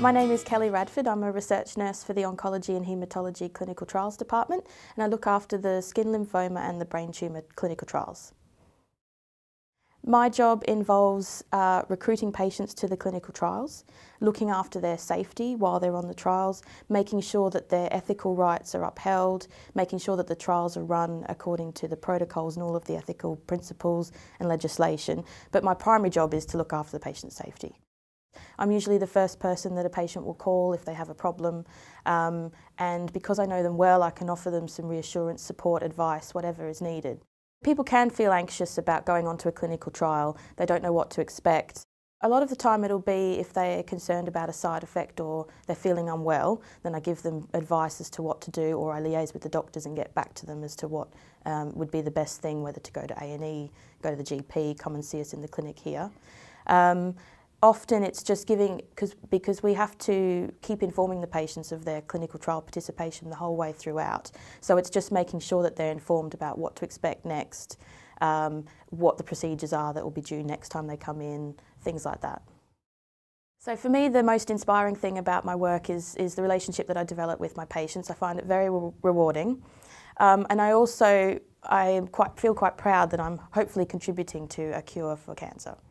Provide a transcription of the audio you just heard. My name is Kelly Radford. I'm a research nurse for the Oncology and Haematology Clinical Trials Department, and I look after the skin lymphoma and the brain tumour clinical trials. My job involves recruiting patients to the clinical trials, looking after their safety while they're on the trials, making sure that their ethical rights are upheld, making sure that the trials are run according to the protocols and all of the ethical principles and legislation. But my primary job is to look after the patient's safety. I'm usually the first person that a patient will call if they have a problem, and because I know them well, I can offer them some reassurance, support, advice, whatever is needed. People can feel anxious about going onto a clinical trial. They don't know what to expect. A lot of the time it'll be if they're concerned about a side effect or they're feeling unwell, then I give them advice as to what to do, or I liaise with the doctors and get back to them as to what would be the best thing, whether to go to A&E, go to the GP, come and see us in the clinic here. Often it's just giving, because we have to keep informing the patients of their clinical trial participation the whole way throughout. So it's just making sure that they're informed about what to expect next, what the procedures are that will be due next time they come in, things like that. So for me, the most inspiring thing about my work is the relationship that I develop with my patients. I find it very rewarding. And I also feel quite proud that I'm hopefully contributing to a cure for cancer.